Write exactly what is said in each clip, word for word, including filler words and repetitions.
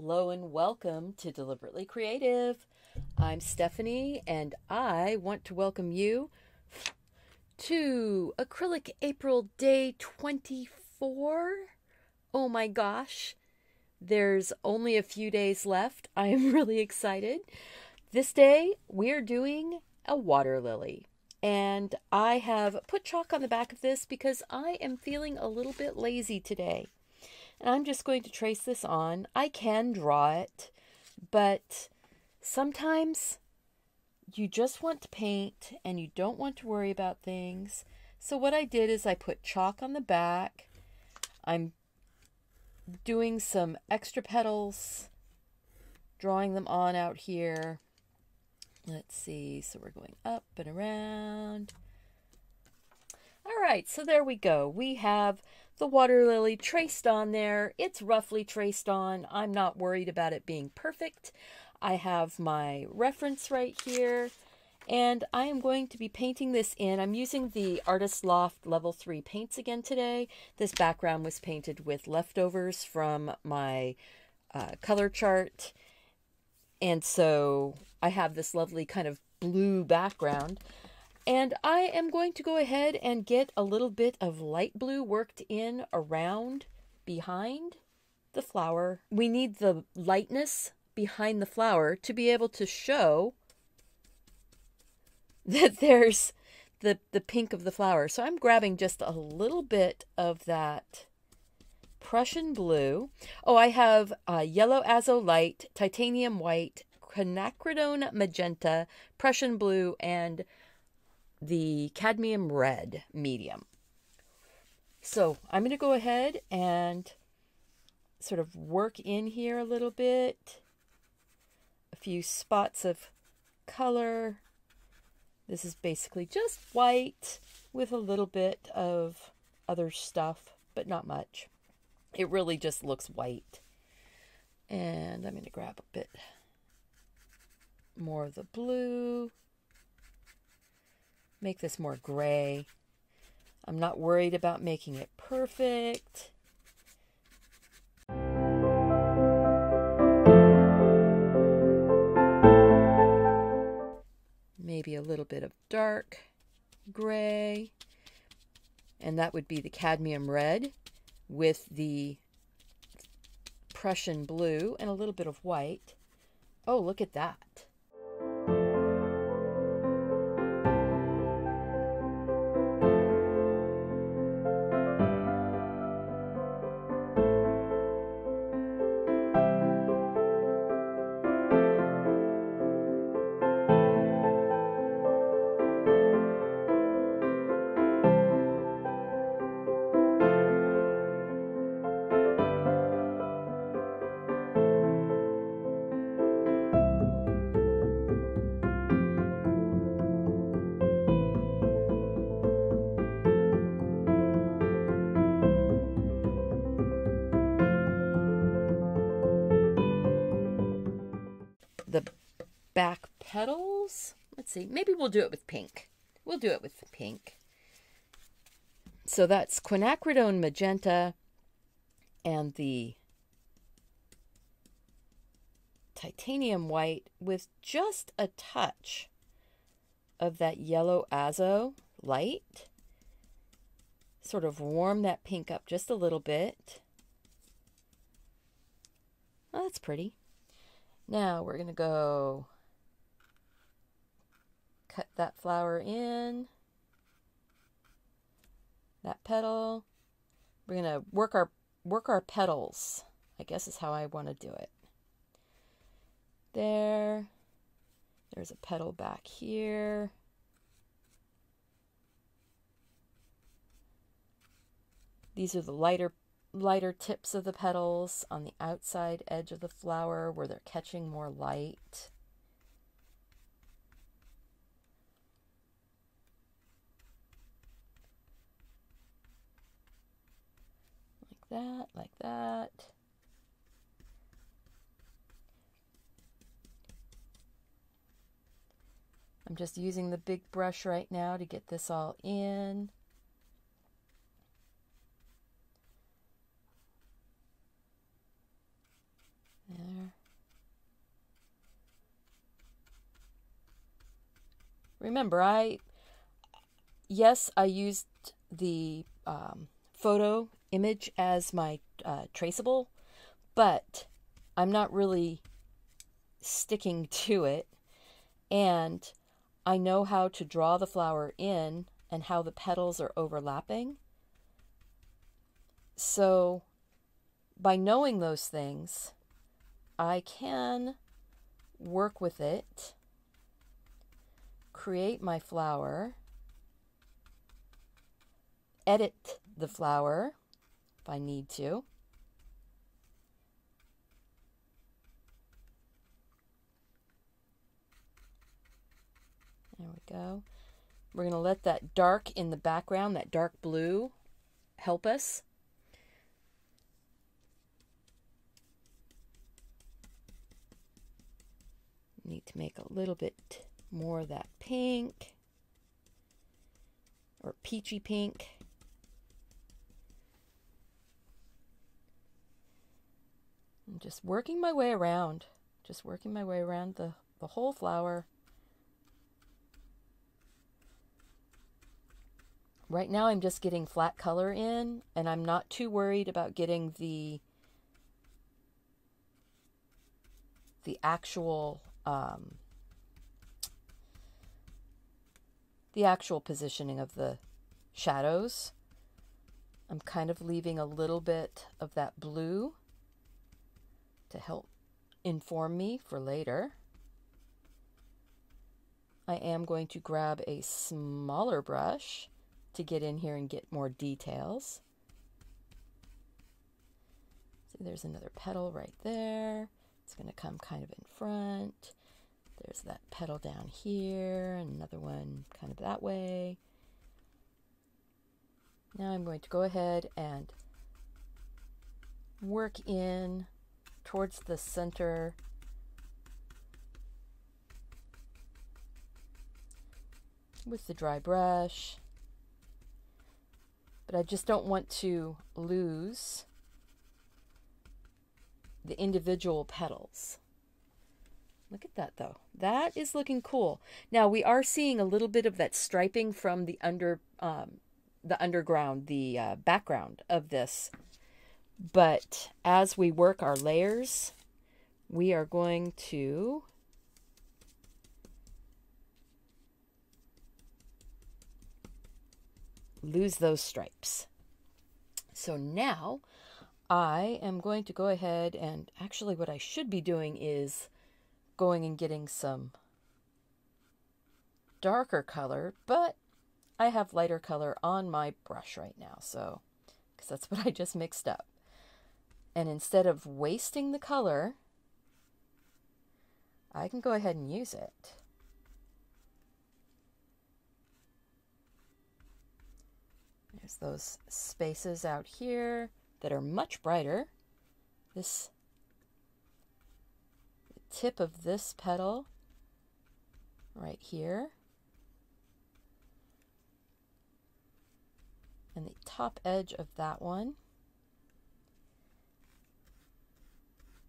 Hello and welcome to Deliberately Creative. I'm Stephanie and I want to welcome you to Acrylic April Day twenty-four. Oh my gosh, there's only a few days left. I am really excited. This day we're doing a water lily. And I have put chalk on the back of this because I am feeling a little bit lazy today. And I'm just going to trace this on. I can draw it, but sometimes you just want to paint and you don't want to worry about things. So what I did is I put chalk on the back. I'm doing some extra petals, drawing them on out here. Let's see, so we're going up and around. All right, so there we go. We have the water lily traced on there. It's roughly traced on. I'm not worried about it being perfect. I have my reference right here, and I am going to be painting this in. I'm using the Artist Loft Level three paints again today. This background was painted with leftovers from my uh, color chart, and so I have this lovely kind of blue background, and I am going to go ahead and get a little bit of light blue worked in around behind the flower. We need the lightness behind the flower to be able to show that there's the, the pink of the flower. So I'm grabbing just a little bit of that Prussian blue. Oh, I have uh, Yellow Azo Light, Titanium White, Quinacridone Magenta, Prussian Blue, and the Cadmium Red medium. So I'm going to go ahead and sort of work in here a little bit. A few spots of color. This is basically just white with a little bit of other stuff, but not much. It really just looks white. And I'm going to grab a bit more of the blue, make this more gray. I'm not worried about making it perfect. Maybe a little bit of dark gray, and that would be the cadmium red with the Prussian blue and a little bit of white. Oh, look at that. The back petals. Let's see. Maybe we'll do it with pink. We'll do it with pink. So that's quinacridone magenta and the titanium white with just a touch of that yellow azo light. Sort of warm that pink up just a little bit. Oh, that's pretty. Now we're going to go cut that flower in, that petal. We're going to work our, work our petals, I guess is how I want to do it. There, there's a petal back here. These are the lighter petals. Lighter tips of the petals on the outside edge of the flower where they're catching more light. Like that, like that. I'm just using the big brush right now to get this all in. There. Remember, I, yes, I used the um, photo image as my uh, traceable, but I'm not really sticking to it. And I know how to draw the flower in and how the petals are overlapping. So by knowing those things, I can work with it, create my flower, edit the flower if I need to. There we go. We're going to let that dark in the background, that dark blue, help us. Need to make a little bit more of that pink or peachy pink. I'm just working my way around, just working my way around the, the whole flower. Right now I'm just getting flat color in, and I'm not too worried about getting the, the actual, um, the actual positioning of the shadows. I'm kind of leaving a little bit of that blue to help inform me for later. I am going to grab a smaller brush to get in here and get more details. See, there's another petal right there. It's going to come kind of in front. There's that petal down here, another one kind of that way. Now I'm going to go ahead and work in towards the center. With the dry brush. But I just don't want to lose the individual petals. Look at that though. That is looking cool. Now we are seeing a little bit of that striping from the under, um, the underground, the uh, background of this. But as we work our layers, we are going to lose those stripes. So now I am going to go ahead and actually what I should be doing is going and getting some darker color, but I have lighter color on my brush right now. So, because that's what I just mixed up. And instead of wasting the color, I can go ahead and use it. There's those spaces out here that are much brighter. This the tip of this petal right here. And the top edge of that one.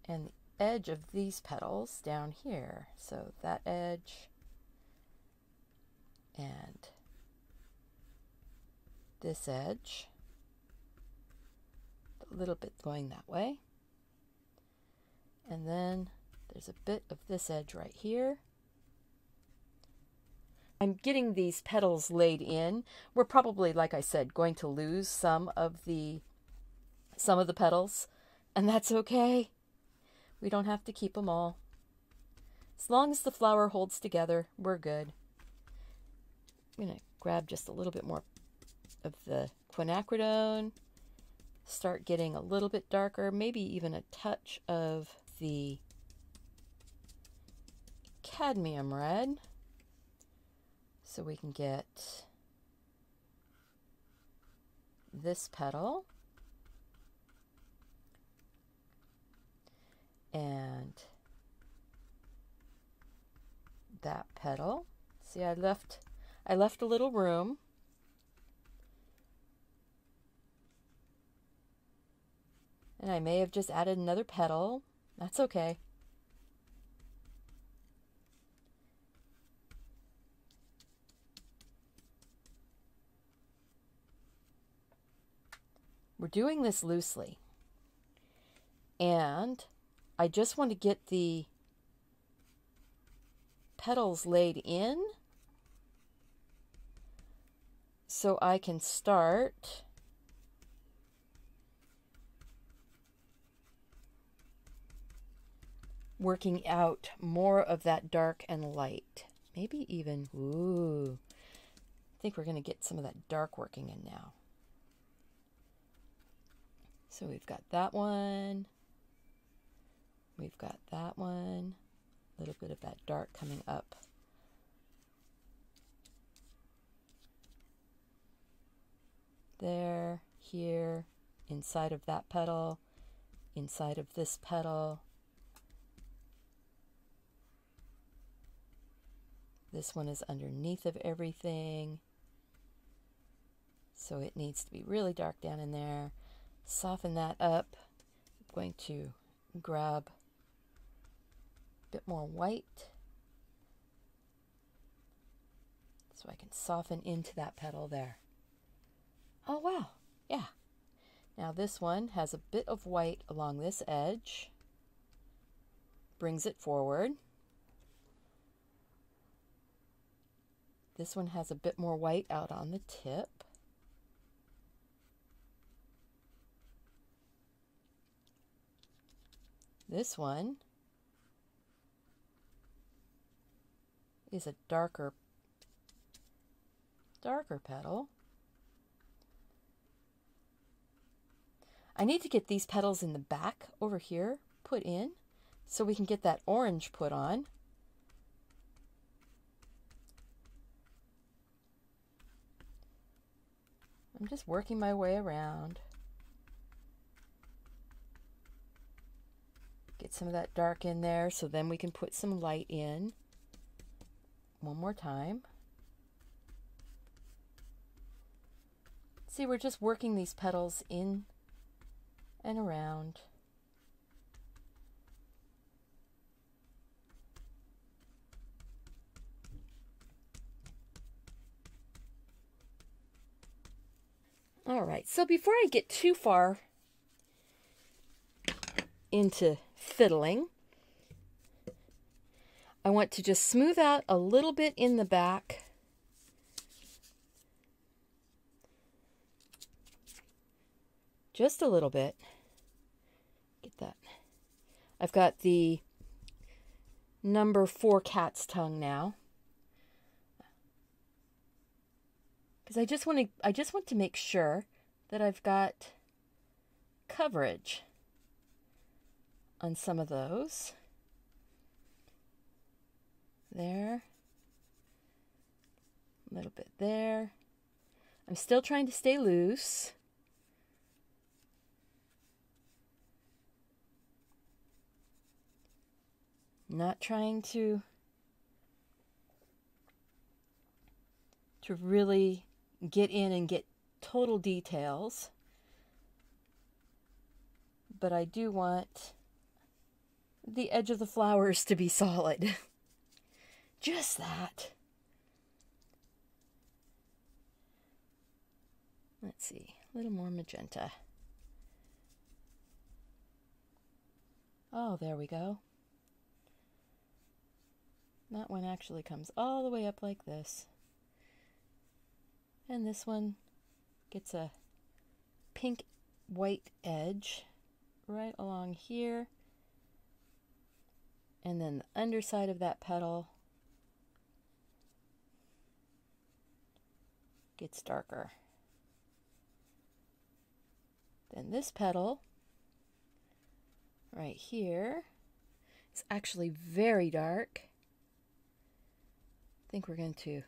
And the edge of these petals down here. So that edge and this edge, a little bit going that way, and then there's a bit of this edge right here. I'm getting these petals laid in. We're probably, like I said, going to lose some of the some of the petals, and that's okay. We don't have to keep them all. As long as the flower holds together, we're good. I'm gonna grab just a little bit more of the quinacridone, start getting a little bit darker, maybe even a touch of the cadmium red, so we can get this petal and that petal. See, I left I left a little room. And I may have just added another petal That's okay. We're doing this loosely. And I just want to get the petals laid in so I can start working out more of that dark and light. Maybe even, ooh, I think we're going to get some of that dark working in now. So we've got that one. We've got that one. A little bit of that dark coming up. There, here, inside of that petal, inside of this petal. This one is underneath of everything. So it needs to be really dark down in there. Soften that up. I'm going to grab a bit more white so I can soften into that petal there. Oh wow, yeah. Now this one has a bit of white along this edge, brings it forward. This one has a bit more white out on the tip. This one is a darker, darker petal. I need to get these petals in the back over here put in so we can get that orange put on. I'm just working my way around. Get some of that dark in there so then we can put some light in one more time. See, we're just working these petals in and around. All right, so before I get too far into fiddling, I want to just smooth out a little bit in the back just a little bit. Get that. I've got the number four Cat's Tongue now because I just want to I just want to make sure that I've got coverage on some of those. There. A little bit there. I'm still trying to stay loose. Not trying to to really get in and get total details. But I do want the edge of the flowers to be solid. Just that. Let's see, a little more magenta. Oh, there we go. That one actually comes all the way up like this. And this one gets a pink white edge right along here. And then the underside of that petal gets darker. Then this petal right here is actually very dark. I think we're going to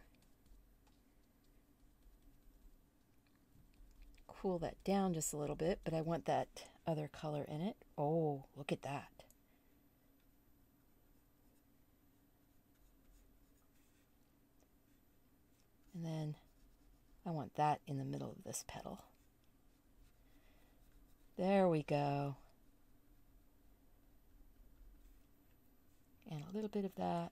cool that down just a little bit, but I want that other color in it. Oh, look at that. And then I want that in the middle of this petal. There we go. and a little bit of that.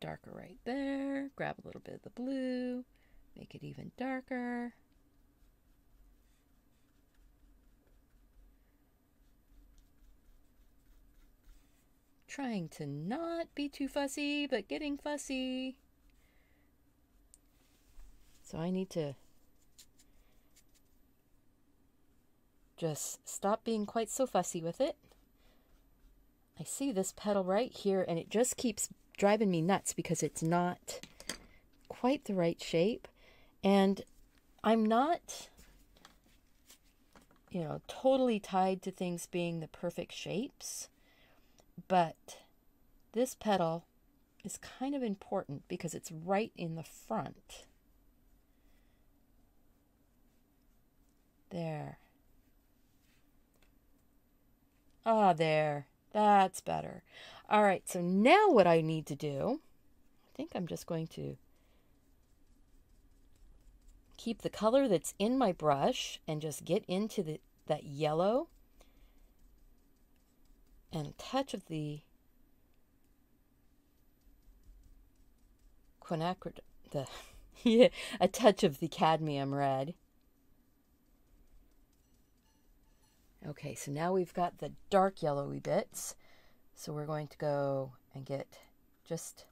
Darker right there. Grab a little bit of the blue, make it even darker. Trying to not be too fussy, but getting fussy. So I need to just stop being quite so fussy with it. I see this petal right here and it just keeps driving me nuts because it's not quite the right shape, and I'm not, you know, totally tied to things being the perfect shapes, but this petal is kind of important because it's right in the front there. Ah, there. That's better. All right, so now what I need to do, I think I'm just going to keep the color that's in my brush and just get into the, that yellow and a touch of the quinacridone, the yeah, a touch of the cadmium red. Okay, so now we've got the dark yellowy bits. So we're going to go and get just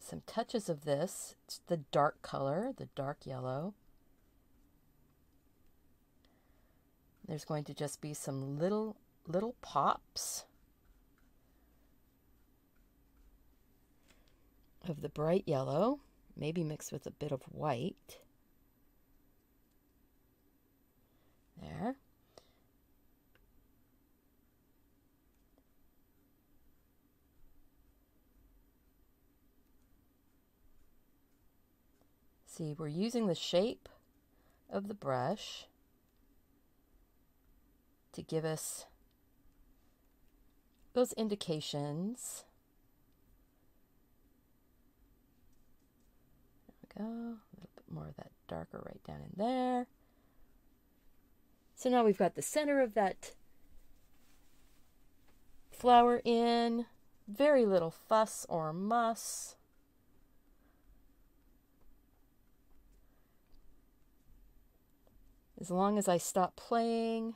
some touches of this. It's the dark color, the dark yellow. There's going to just be some little, little pops of the bright yellow, maybe mixed with a bit of white. There. See, we're using the shape of the brush to give us those indications. There we go. A little bit more of that darker right down in there. So now we've got the center of that flower in. Very little fuss or muss. As long as I stop playing.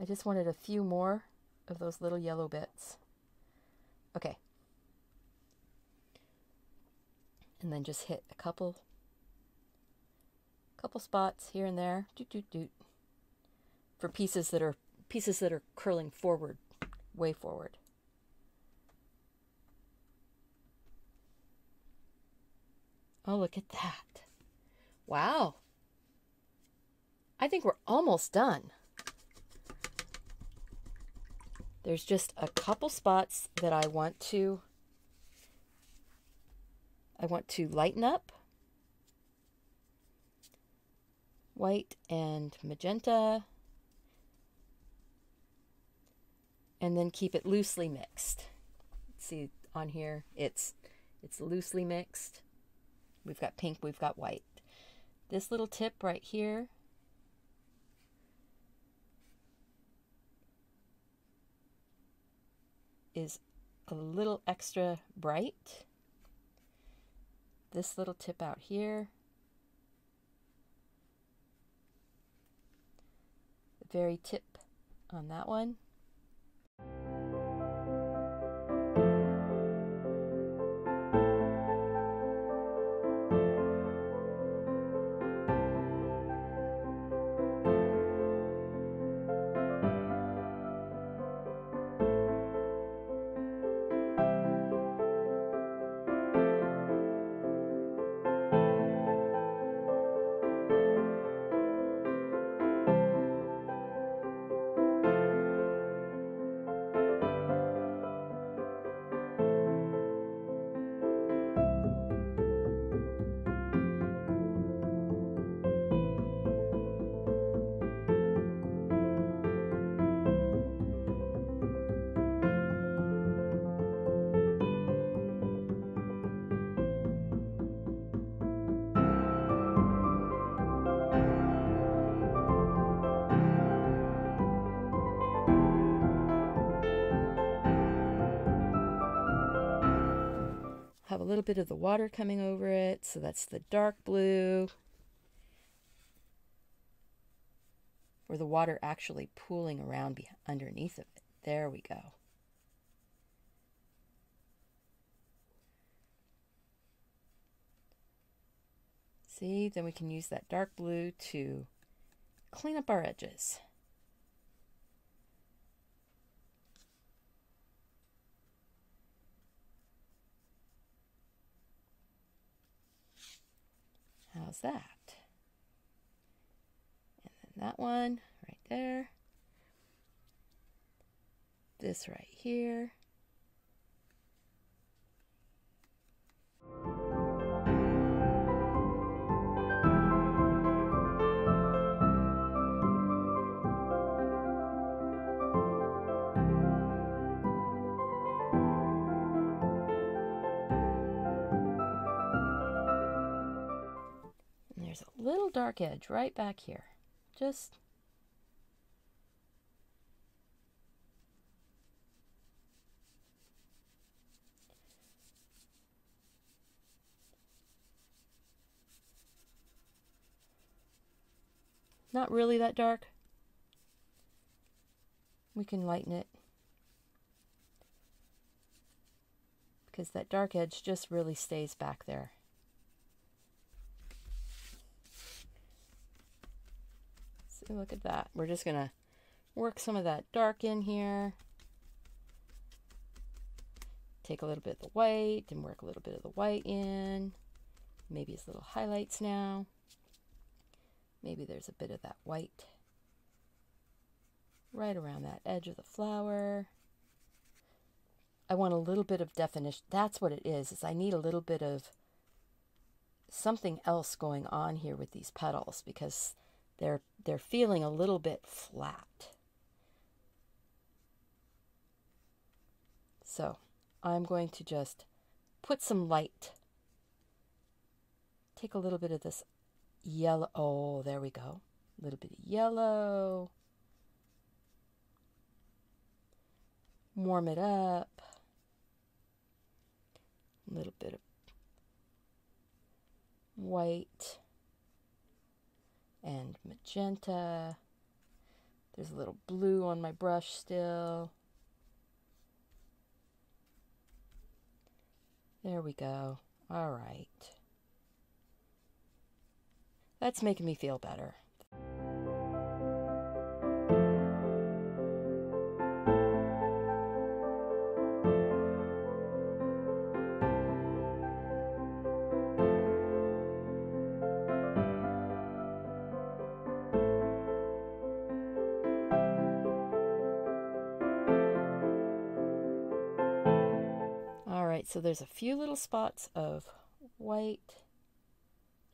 I just wanted a few more of those little yellow bits. Okay. And then just hit a couple couple spots here and there, doot, doot, doot, for pieces that are pieces that are curling forward, way forward. Oh, look at that. Wow. I think we're almost done. There's just a couple spots that I want to I want to lighten up. White and magenta, and then keep it loosely mixed. See on here, it's it's loosely mixed. We've got pink, we've got white. This little tip right here, is a little extra bright. This little tip out here, very tip on that one. a little bit of the water coming over it. So that's the dark blue, where the water actually pooling around be underneath of it. There we go. See, then we can use that dark blue to clean up our edges. How's that? And then that one right there. This right here. There's a little dark edge right back here. Just not really that dark. We can lighten it because that dark edge just really stays back there. Look at that. We're just going to work some of that dark in here. Take a little bit of the white and work a little bit of the white in. Maybe it's little highlights now. Maybe there's a bit of that white right around that edge of the flower. I want a little bit of definition. That's what it is, is I need a little bit of something else going on here with these petals, because They're, they're feeling a little bit flat. So I'm going to just put some light. Take a little bit of this yellow. Oh, there we go. A little bit of yellow. Warm it up. A little bit of white. And magenta. There's a little blue on my brush still. There we go. All right. That's making me feel better. So there's a few little spots of white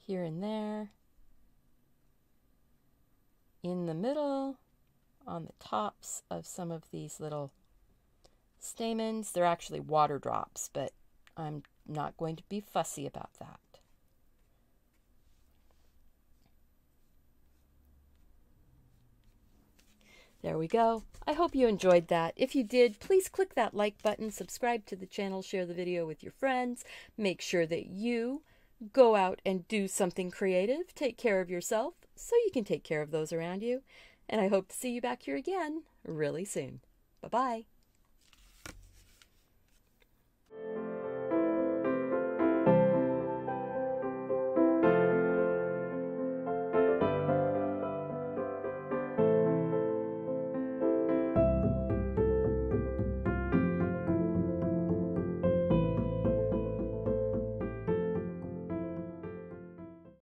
here and there, in the middle, on the tops of some of these little stamens. They're actually water drops, but I'm not going to be fussy about that. There we go. I hope you enjoyed that. If you did, please click that like button, subscribe to the channel, share the video with your friends. Make sure that you go out and do something creative. Take care of yourself so you can take care of those around you. And I hope to see you back here again really soon. Bye-bye.